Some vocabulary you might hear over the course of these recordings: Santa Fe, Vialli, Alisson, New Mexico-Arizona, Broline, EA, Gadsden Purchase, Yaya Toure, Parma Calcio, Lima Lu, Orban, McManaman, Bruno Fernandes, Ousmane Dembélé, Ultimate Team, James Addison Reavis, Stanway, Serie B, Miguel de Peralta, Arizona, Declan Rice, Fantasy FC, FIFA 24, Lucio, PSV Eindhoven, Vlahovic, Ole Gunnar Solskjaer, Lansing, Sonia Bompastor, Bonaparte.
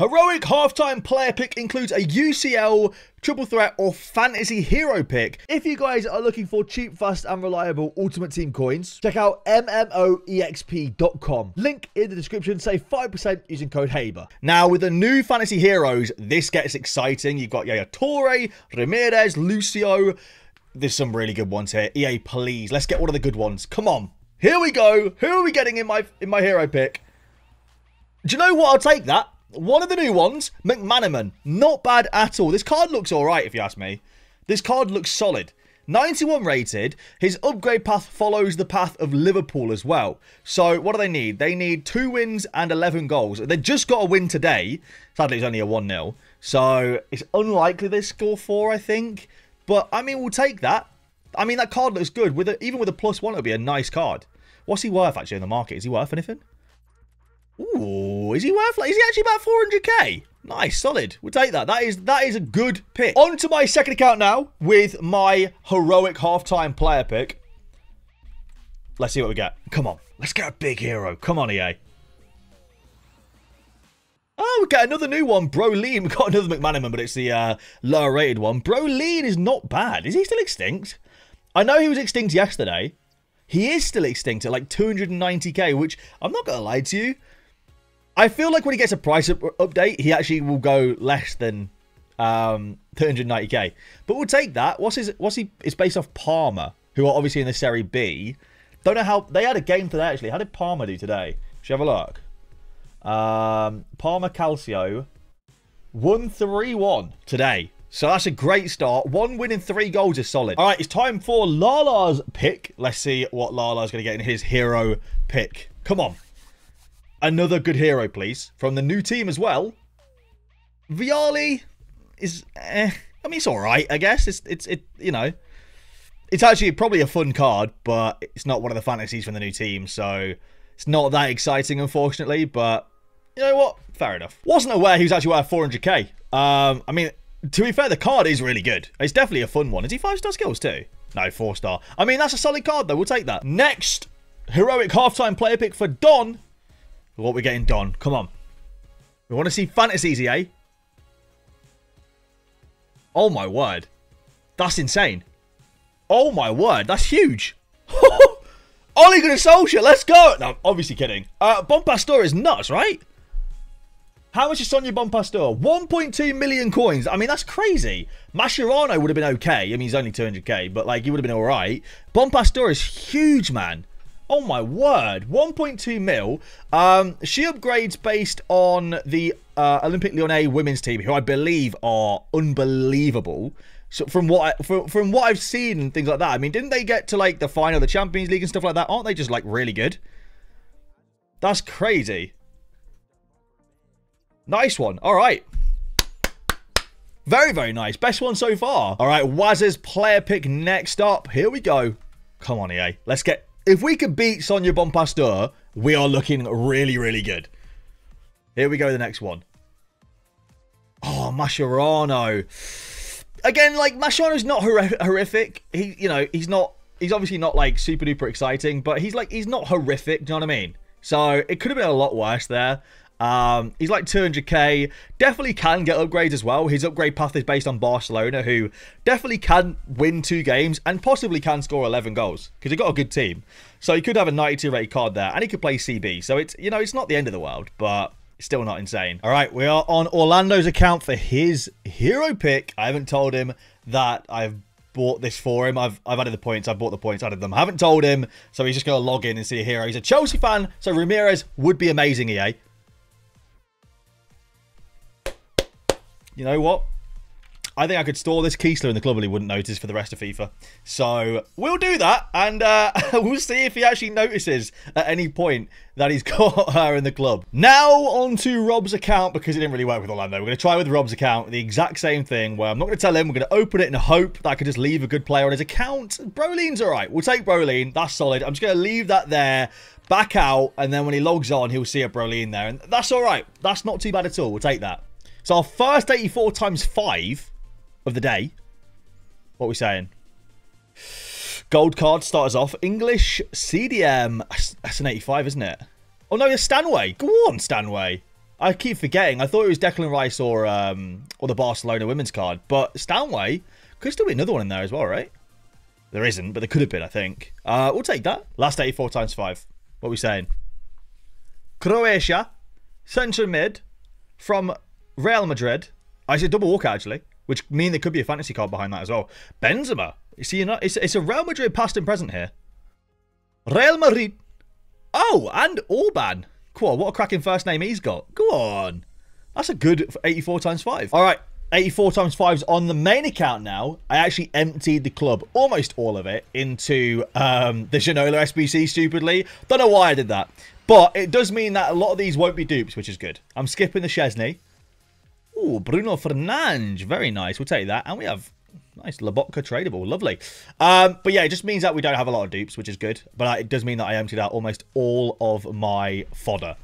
Heroic halftime player pick includes a UCL, triple threat or fantasy hero pick. If you guys are looking for cheap, fast and reliable Ultimate Team coins, check out MMOEXP.com. Link in the description, save 5% using code HABER. Now with the new fantasy heroes, this gets exciting. You've got Yaya Toure, Ramirez, Lucio. There's some really good ones here. EA, please, let's get one of the good ones. Come on. Here we go. Who are we getting in my hero pick? Do you know what? I'll take that. One of the new ones, McManaman. Not bad at all. This card looks alright, if you ask me. This card looks solid. 91 rated. His upgrade path follows the path of Liverpool as well. So, what do they need? They need 2 wins and 11 goals. They just got a win today. Sadly, it's only a 1-0. So, it's unlikely they score 4, I think. But, I mean, we'll take that. I mean, that card looks good. With a, even with a +1, it'll be a nice card. What's he worth, actually, in the market? Is he worth anything? Ooh, is he worth, like, is he actually about 400k? Nice, solid. We'll take that. That is a good pick. On to my second account now with my heroic halftime player pick. Let's see what we get. Come on. Let's get a big hero. Come on, EA. Oh, we got another new one, Broline. We got another McManaman, but it's the lower rated one. Broline is not bad. Is he still extinct? I know he was extinct yesterday. He is still extinct at like 290k, which I'm not going to lie to you. I feel like when he gets a price update, he actually will go less than 290k. But we'll take that. What's he? It's based off Parma, who are obviously in the Serie B. Don't know how they had a game today. Actually, how did Parma do today? Should we have a look? Parma Calcio won 3-1 today. So that's a great start. 1 win and 3 goals is solid. All right, it's time for Lala's pick. Let's see what Lala's going to get in his hero pick. Come on. Another good hero, please. From the new team as well. Vialli is... I mean, it's all right, I guess. You know. It's actually probably a fun card, but it's not one of the fantasies from the new team. So it's not that exciting, unfortunately. But you know what? Fair enough. Wasn't aware he was actually worth 400k. I mean... To be fair, the card is really good. It's definitely a fun one. Is he 5-star skills too? No, 4-star. I mean, that's a solid card though. We'll take that. Next, heroic halftime player pick for Don. What we're getting, Don? Come on. We want to see fantasies, EA. Oh my word. That's insane. Oh my word. That's huge. Ole Gunnar Solskjaer. Let's go. No, I'm obviously kidding. Bompastor is nuts, right? How much is Sonia Bompastor? 1.2 million coins. I mean, that's crazy. Mascherano would have been okay. I mean, he's only 200k, but, like, he would have been all right. Bompastor is huge, man. Oh, my word. 1.2 mil. She upgrades based on the Olympique Lyonnais women's team, who I believe are unbelievable. So from what I've seen and things like that, I mean, didn't they get to, like, the final of the Champions League and stuff like that? Aren't they just, like, really good? That's crazy. Nice one. All right. Very, very nice. Best one so far. All right, Waz's player pick next up. Here we go. Come on, EA. Let's get... If we could beat Sonia Bompastor, we are looking really, really good. Here we go, the next one. Oh, Mascherano. Again, like, Mascherano's not horrific. He, you know, he's not... He's obviously not, like, super-duper exciting, but he's, like, he's not horrific. Do you know what I mean? So, it could have been a lot worse there. He's like 200k, definitely can get upgrades as well. His upgrade path is based on Barcelona, who definitely can win 2 games and possibly can score 11 goals because they've got a good team. So he could have a 92 rated card there and he could play CB. So it's, you know, it's not the end of the world, but it's still not insane. All right, we are on Orlando's account for his hero pick. I haven't told him that I've bought this for him. I've added the points. I bought the points, added them. I haven't told him, so he's just going to log in and see a hero. He's a Chelsea fan, so Ramirez would be amazing, EA. You know what? I think I could store this Kiesler in the club and he wouldn't notice for the rest of FIFA. So we'll do that and we'll see if he actually notices at any point that he's got her in the club. Now on to Rob's account because it didn't really work with Orlando. We're going to try with Rob's account, the exact same thing where I'm not going to tell him. We're going to open it in hope that I could just leave a good player on his account. Broline's all right. We'll take Broline. That's solid. I'm just going to leave that there. Back out. And then when he logs on, he'll see a Broline there. And that's all right. That's not too bad at all. We'll take that. So our first 84 times 5 of the day. What are we saying? Gold card starts off. English CDM. That's an 85, isn't it? Oh, no, it's Stanway. Go on, Stanway. I keep forgetting. I thought it was Declan Rice or the Barcelona women's card. But Stanway, could still be another one in there as well, right? There isn't, but there could have been, I think. We'll take that. Last 84 times 5. What are we saying? Croatia, central mid from Real Madrid. I said double walkout, actually, which mean there could be a fantasy card behind that as well. Benzema. See, you know, it's a Real Madrid past and present here. Real Madrid. Oh, and Orban. Cool, what a cracking first name he's got. Go on. That's a good 84 times 5. All right, 84 times 5's on the main account now. I actually emptied the club, almost all of it, into the Ginola SBC stupidly. Don't know why I did that. But it does mean that a lot of these won't be dupes, which is good. I'm skipping the Chesney. Ooh, Bruno Fernandes. Very nice. We'll take that. And we have... nice, Labokka tradable, lovely. But yeah, it just means that we don't have a lot of dupes, which is good. But it does mean that I emptied out almost all of my fodder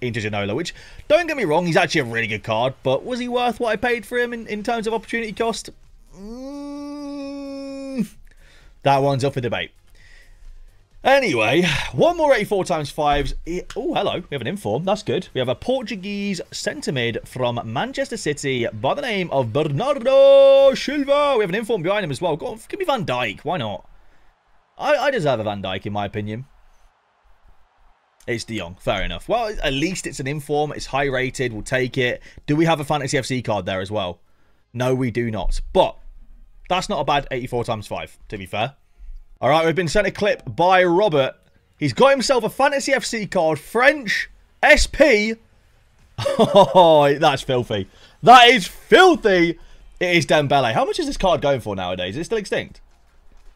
into Ginola, which, don't get me wrong, he's actually a really good card. But was he worth what I paid for him in terms of opportunity cost? That one's up for debate. Anyway, one more 84 times 5s. Oh, hello. We have an inform. That's good. We have a Portuguese centre mid from Manchester City by the name of Bernardo Silva. We have an inform behind him as well. Go on, give me Van Dijk. Why not? I deserve a Van Dijk, in my opinion. It's De Jong. Fair enough. Well, at least it's an inform. It's high rated. We'll take it. Do we have a Fantasy FC card there as well? No, we do not. But that's not a bad 84 times 5, to be fair. All right, we've been sent a clip by Robert. He's got himself a Fantasy FC card, French SP. Oh, that's filthy. That is filthy. It is Dembele. How much is this card going for nowadays? Is it still extinct?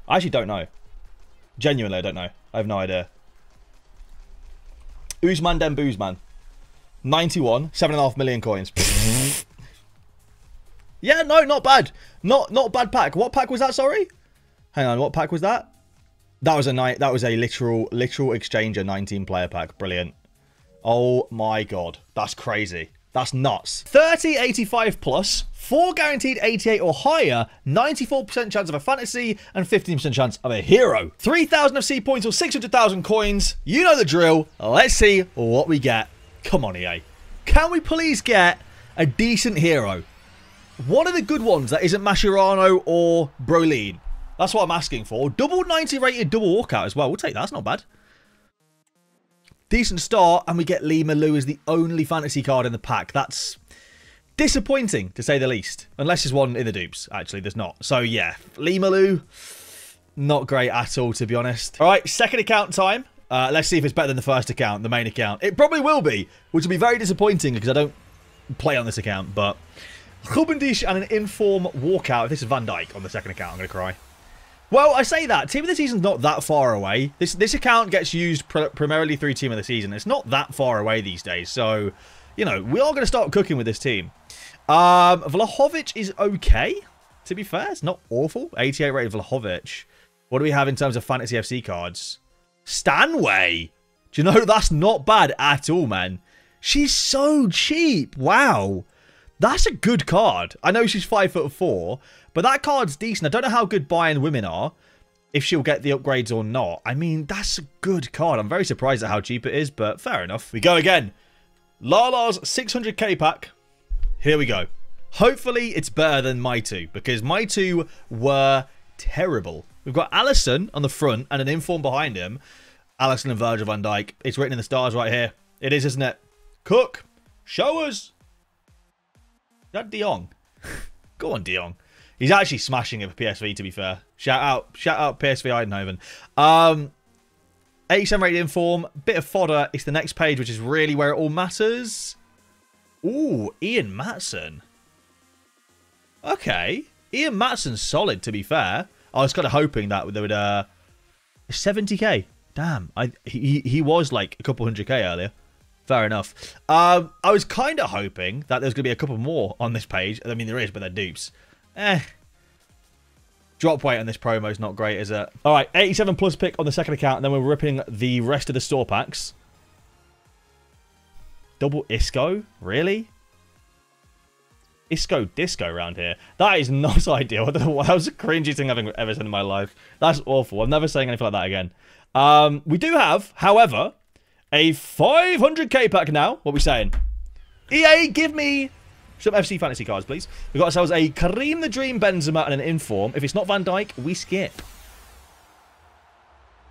I actually don't know. Genuinely, I don't know. I have no idea. Ousmane Dembélé, 91, 7.5 million coins. Yeah, no, not bad. Not bad pack. What pack was that? Sorry. Hang on, what pack was that? That was a literal exchanger 19-player pack. Brilliant. Oh my god, that's crazy. That's nuts. 30 85 plus, 4 guaranteed 88 or higher, 94% chance of a fantasy, and 15% chance of a hero. 3,000 FC points or 600,000 coins. You know the drill. Let's see what we get. Come on, EA. Can we please get a decent hero? One of the good ones that isn't Mascherano or Broline. That's what I'm asking for. Double 90 rated double walkout as well. We'll take that. That's not bad. Decent start. And we get Lima Lu as the only fantasy card in the pack. That's disappointing, to say the least. Unless there's one in the dupes. Actually, there's not. So, yeah. Lima Lu, not great at all, to be honest. All right. Second account time. Let's see if it's better than the first account, the main account. It probably will be, which will be very disappointing because I don't play on this account. But Rubendish and an inform walkout. If this is Van Dijk on the second account, I'm going to cry. Well, I say that. Team of the Season's not that far away. This account gets used primarily through Team of the Season. It's not that far away these days. So, you know, we are going to start cooking with this team. Vlahovic is okay, to be fair. It's not awful. 88 rated Vlahovic. What do we have in terms of Fantasy FC cards? Stanway. Do you know, that's not bad at all, man. She's so cheap. Wow. That's a good card. I know she's 5'4", but that card's decent. I don't know how good Bayern women are, if she'll get the upgrades or not. I mean, that's a good card. I'm very surprised at how cheap it is, but fair enough. We go again. Lala's 600k pack. Here we go. Hopefully, it's better than my two, because my two were terrible. We've got Alisson on the front and an inform behind him. Alisson and Virgil van Dijk. It's written in the stars right here. It is, isn't it? Cook, show us. Is that De Jong? Go on, De Jong. He's actually smashing it for PSV, to be fair. Shout out PSV Eindhoven. 87 rated inform, bit of fodder. It's the next page, which is really where it all matters. Ooh, Ian Matson. Okay. Ian Matson's solid, to be fair. I was kind of hoping that they would... 70k. Damn. He was like a couple hundred K earlier. Fair enough. I was kind of hoping that there's going to be a couple more on this page. I mean, there is, but they're dupes. Drop weight on this promo is not great, is it? All right, 87 plus pick on the second account, and then we're ripping the rest of the store packs. Double Isco? Really? Isco disco around here. That is not ideal. That was the cringiest thing I've ever seen in my life. That's awful. I'm never saying anything like that again. We do have, however... a 500k pack now. What are we saying? EA, give me some FC Fantasy cards, please. We've got ourselves a Kareem the Dream Benzema and an Inform. If it's not Van Dijk, we skip.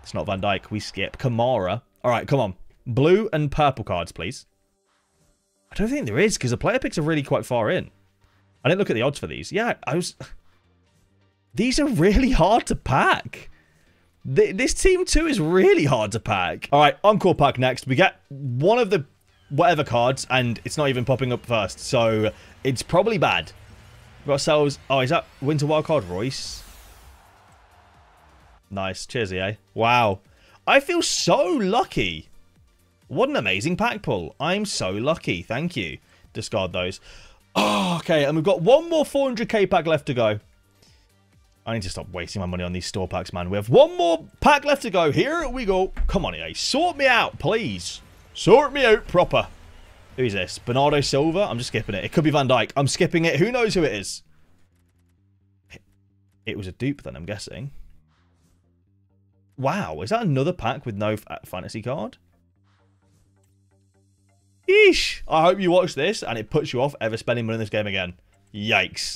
It's not Van Dijk, we skip. Kamara. All right, come on. Blue and purple cards, please. I don't think there is, because the player picks are really quite far in. I didn't look at the odds for these. Yeah, I was... These are really hard to pack. This team, too, is really hard to pack. All right, Encore pack next. We get one of the whatever cards, and it's not even popping up first, so it's probably bad. We've got ourselves... Oh, is that Winter Wildcard Royce? Nice. Cheers, EA. Wow. I feel so lucky. What an amazing pack pull. I'm so lucky. Thank you. Discard those. Oh, okay, and we've got one more 400k pack left to go. I need to stop wasting my money on these store packs, man. We have one more pack left to go. Here we go. Come on, EA. Sort me out, please. Sort me out proper. Who is this? Bernardo Silva? I'm just skipping it. It could be Van Dijk. I'm skipping it. Who knows who it is? It was a dupe then, I'm guessing. Wow. Is that another pack with no fantasy card? Yeesh. I hope you watch this and it puts you off ever spending money in this game again. Yikes.